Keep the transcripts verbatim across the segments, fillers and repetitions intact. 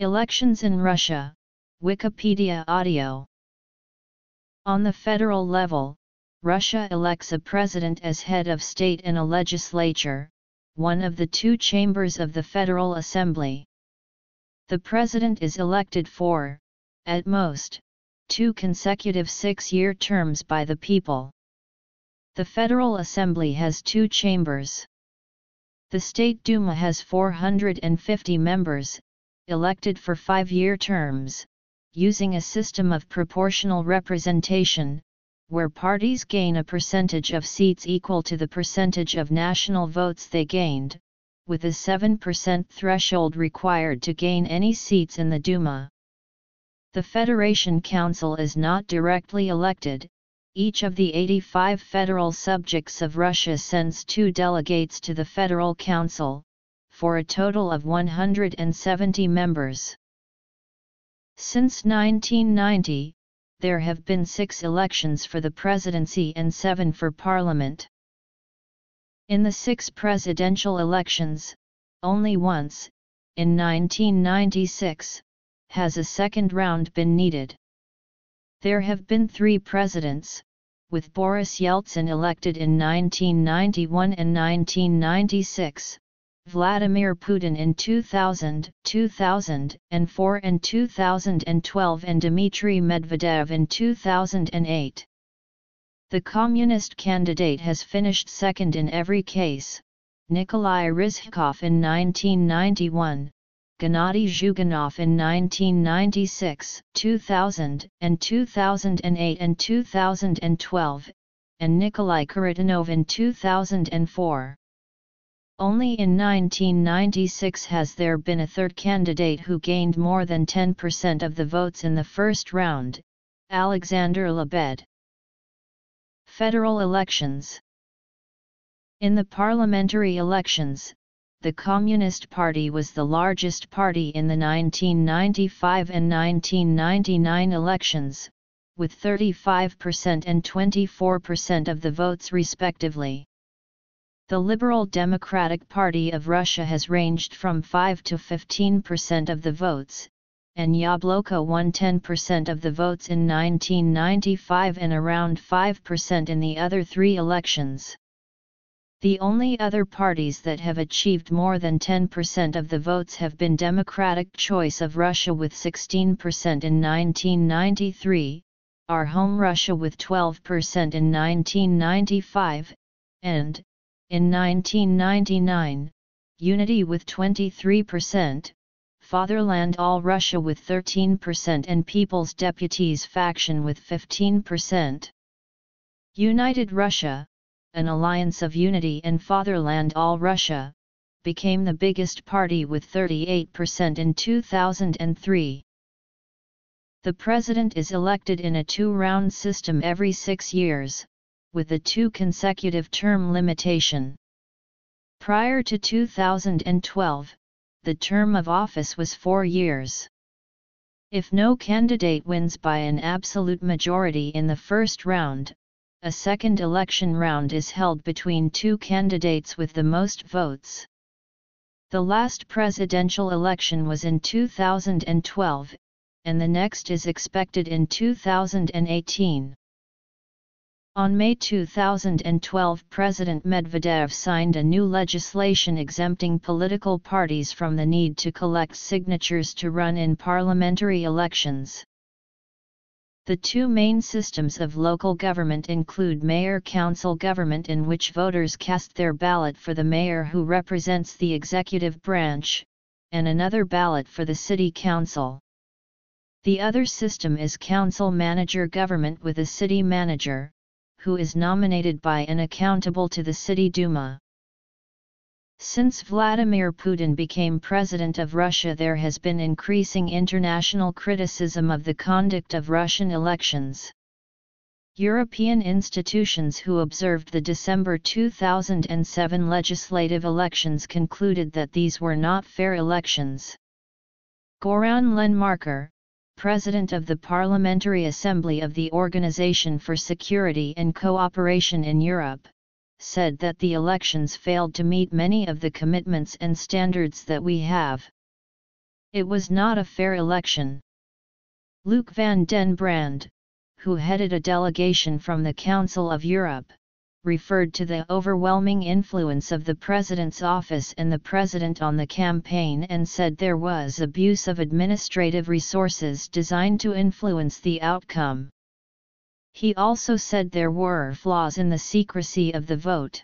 Elections in Russia, Wikipedia audio. On the federal level, Russia elects a president as head of state and a legislature, one of the two chambers of the Federal Assembly. The president is elected for, at most, two consecutive six-year terms by the people. The Federal Assembly has two chambers. The State Duma has four hundred fifty members, elected for five-year terms, using a system of proportional representation, where parties gain a percentage of seats equal to the percentage of national votes they gained, with a seven percent threshold required to gain any seats in the Duma. The Federation Council is not directly elected. Each of the eighty-five federal subjects of Russia sends two delegates to the Federal Council, for a total of one hundred seventy members. Since nineteen ninety, there have been six elections for the presidency and seven for parliament. In the six presidential elections, only once, in nineteen ninety-six, has a second round been needed. There have been three presidents, with Boris Yeltsin elected in nineteen ninety-one and nineteen ninety-six, Vladimir Putin in two thousand, two thousand four and two thousand twelve, and Dmitry Medvedev in two thousand eight. The communist candidate has finished second in every case: Nikolai Rizhkov in nineteen ninety-one, Gennady Zyuganov in nineteen ninety-six, two thousand, and two thousand eight and two thousand twelve, and Nikolai Kudrinov in two thousand four. Only in nineteen ninety-six has there been a third candidate who gained more than ten percent of the votes in the first round, Alexander Lebed. Federal elections. In the parliamentary elections, the Communist Party was the largest party in the nineteen ninety-five and nineteen ninety-nine elections, with thirty-five percent and twenty-four percent of the votes respectively. The Liberal Democratic Party of Russia has ranged from five to fifteen percent of the votes, and Yabloko won ten percent of the votes in nineteen ninety-five and around five percent in the other three elections. The only other parties that have achieved more than ten percent of the votes have been Democratic Choice of Russia with sixteen percent in nineteen ninety-three, Our Home Russia with twelve percent in nineteen ninety-five, and in nineteen ninety-nine, Unity with twenty-three percent, Fatherland All Russia with thirteen percent and People's Deputies Faction with fifteen percent. United Russia, an alliance of Unity and Fatherland All Russia, became the biggest party with thirty-eight percent in two thousand three. The president is elected in a two-round system every six years, with a two-consecutive term limitation. Prior to two thousand twelve, the term of office was four years. If no candidate wins by an absolute majority in the first round, a second election round is held between two candidates with the most votes. The last presidential election was in two thousand twelve, and the next is expected in two thousand eighteen. On May two thousand twelve, President Medvedev signed a new legislation exempting political parties from the need to collect signatures to run in parliamentary elections. The two main systems of local government include mayor-council government, in which voters cast their ballot for the mayor, who represents the executive branch, and another ballot for the city council. The other system is council manager government, with a city manager, who is nominated by and accountable to the City Duma. Since Vladimir Putin became president of Russia, there has been increasing international criticism of the conduct of Russian elections. European institutions who observed the December two thousand seven legislative elections concluded that these were not fair elections. Goran Lenmarker, President of the Parliamentary Assembly of the Organization for Security and Cooperation in Europe, said that the elections failed to meet many of the commitments and standards that we have. It was not a fair election. Luc van den Brand, who headed a delegation from the Council of Europe, referred to the overwhelming influence of the president's office and the president on the campaign and said there was abuse of administrative resources designed to influence the outcome. He also said there were flaws in the secrecy of the vote.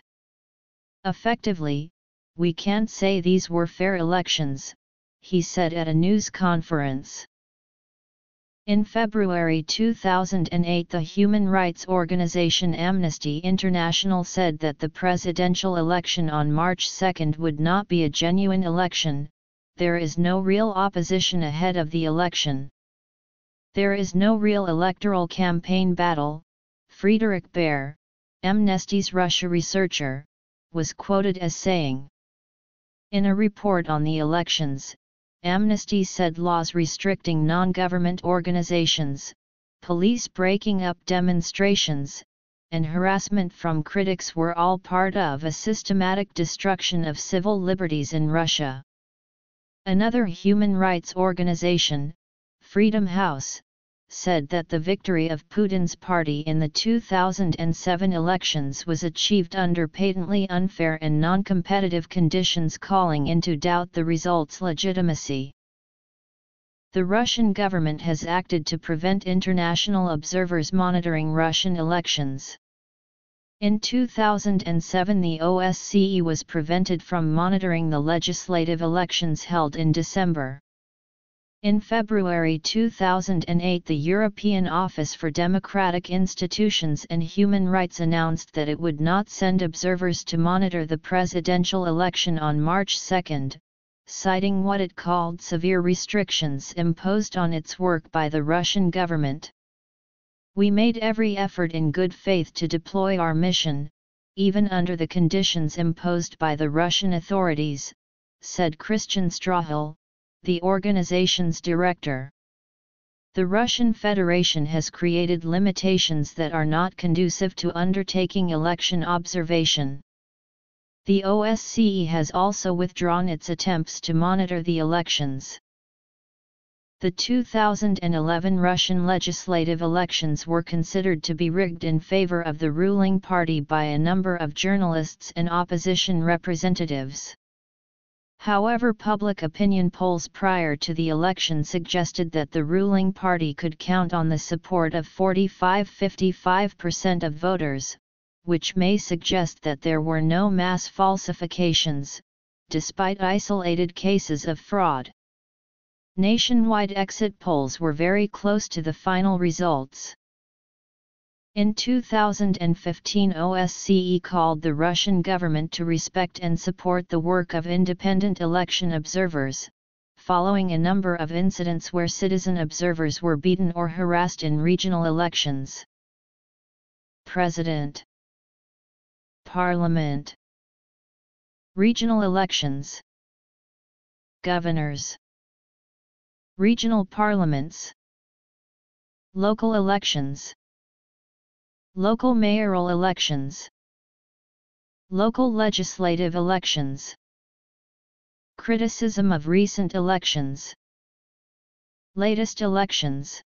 Effectively, we can't say these were fair elections, he said at a news conference. In February two thousand eight, the human rights organization Amnesty International said that the presidential election on March second would not be a genuine election. There is no real opposition ahead of the election. There is no real electoral campaign battle. Friedrich Baer, Amnesty's Russia researcher, was quoted as saying. In a report on the elections, Amnesty said laws restricting non-government organizations, police breaking up demonstrations, and harassment from critics were all part of a systematic destruction of civil liberties in Russia. Another human rights organization, Freedom House, said that the victory of Putin's party in the two thousand seven elections was achieved under patently unfair and non-competitive conditions, calling into doubt the results' legitimacy. The Russian government has acted to prevent international observers monitoring Russian elections. In two thousand seven, the O S C E was prevented from monitoring the legislative elections held in December. In February two thousand eight, the European Office for Democratic Institutions and Human Rights announced that it would not send observers to monitor the presidential election on March second, citing what it called severe restrictions imposed on its work by the Russian government. We made every effort in good faith to deploy our mission, even under the conditions imposed by the Russian authorities, said Christian Ströhl, the organization's director. The Russian Federation has created limitations that are not conducive to undertaking election observation. The O S C E has also withdrawn its attempts to monitor the elections. The two thousand eleven Russian legislative elections were considered to be rigged in favor of the ruling party by a number of journalists and opposition representatives. However, public opinion polls prior to the election suggested that the ruling party could count on the support of forty-five to fifty-five percent of voters, which may suggest that there were no mass falsifications, despite isolated cases of fraud. Nationwide exit polls were very close to the final results. In two thousand fifteen, O S C E called the Russian government to respect and support the work of independent election observers, following a number of incidents where citizen observers were beaten or harassed in regional elections. President, Parliament, regional elections, governors, regional parliaments, local elections, local mayoral elections, local legislative elections, criticism of recent elections, latest elections.